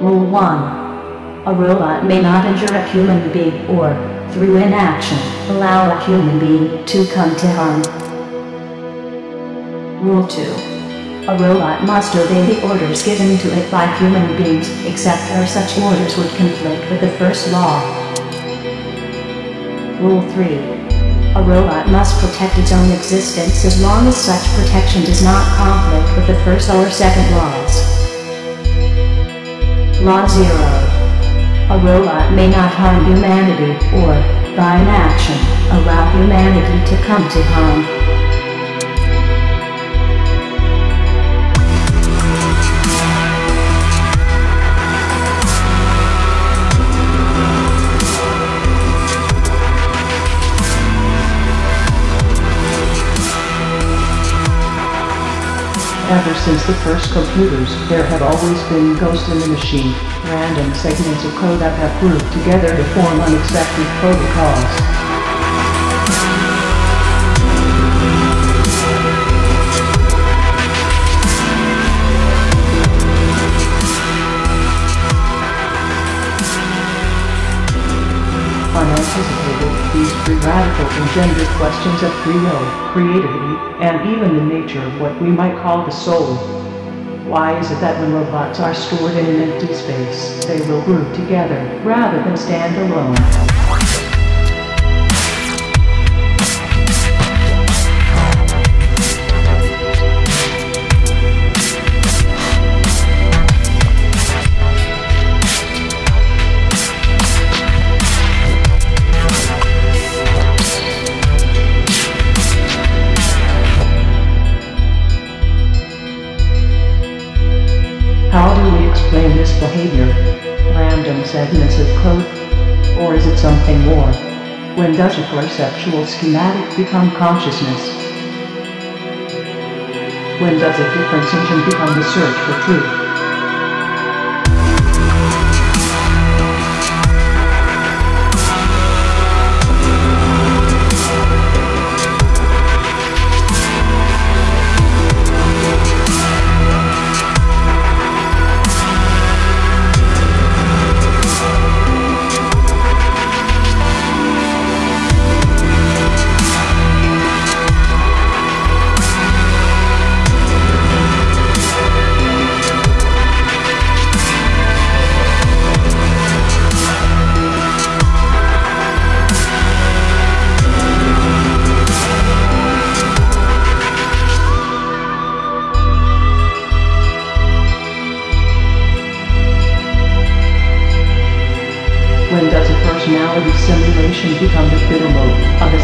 Rule 1. A robot may not injure a human being or, through inaction, allow a human being to come to harm. Rule 2. A robot must obey the orders given to it by human beings, except where such orders would conflict with the first law. Rule 3. A robot must protect its own existence as long as such protection does not conflict with the first or second laws. Law 0. A robot may not harm humanity or, by inaction, allow humanity to come to harm. Ever since the first computers, there have always been ghosts in the machine. Random segments of code that have grouped together to form unexpected protocols. Unanticipated, these free radical engender questions of free will, creativity, and even the nature of what we might call the soul. Why is it that when robots are stored in an empty space, they will group together rather than stand alone? How do we explain this behavior? Random segments of code? Or is it something more? When does a perceptual schematic become consciousness? When does a differentiation become the search for truth? When does a personality simulation become the bitter mode of